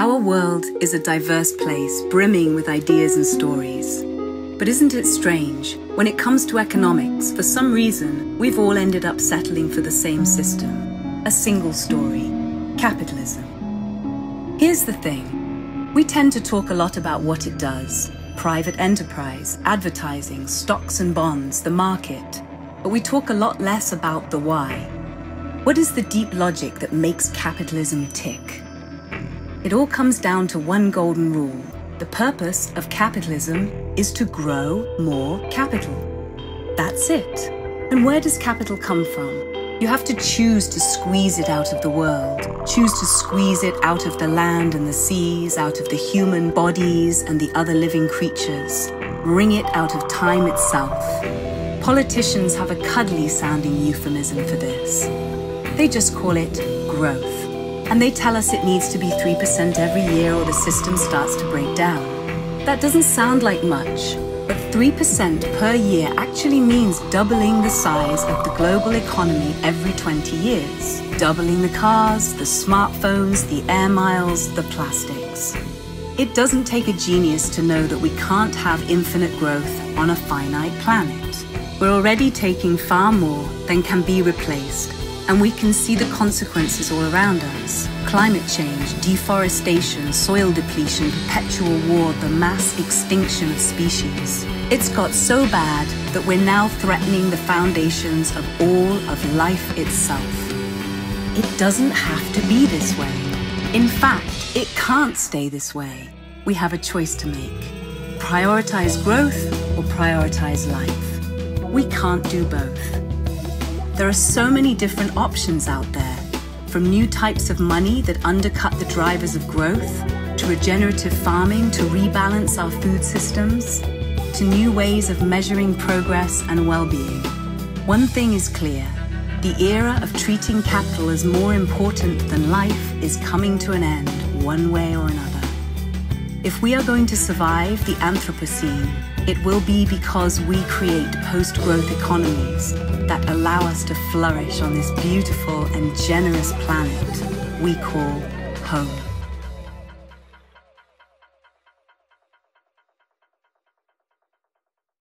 Our world is a diverse place, brimming with ideas and stories. But isn't it strange, when it comes to economics, for some reason, we've all ended up settling for the same system, a single story, capitalism. Here's the thing, we tend to talk a lot about what it does, private enterprise, advertising, stocks and bonds, the market, but we talk a lot less about the why. What is the deep logic that makes capitalism tick? It all comes down to one golden rule. The purpose of capitalism is to grow more capital. That's it. And where does capital come from? You have to choose to squeeze it out of the world, choose to squeeze it out of the land and the seas, out of the human bodies and the other living creatures, wring it out of time itself. Politicians have a cuddly-sounding euphemism for this. They just call it growth. And they tell us it needs to be 3% every year or the system starts to break down. That doesn't sound like much, but 3% per year actually means doubling the size of the global economy every 20 years. Doubling the cars, the smartphones, the air miles, the plastics. It doesn't take a genius to know that we can't have infinite growth on a finite planet. We're already taking far more than can be replaced. And we can see the consequences all around us. Climate change, deforestation, soil depletion, perpetual war, the mass extinction of species. It's got so bad that we're now threatening the foundations of all of life itself. It doesn't have to be this way. In fact, it can't stay this way. We have a choice to make. Prioritize growth or prioritize life. We can't do both. There are so many different options out there, from new types of money that undercut the drivers of growth, to regenerative farming to rebalance our food systems, to new ways of measuring progress and well-being. One thing is clear, the era of treating capital as more important than life is coming to an end, one way or another. If we are going to survive the Anthropocene, it will be because we create post-growth economies that allow us to flourish on this beautiful and generous planet we call home.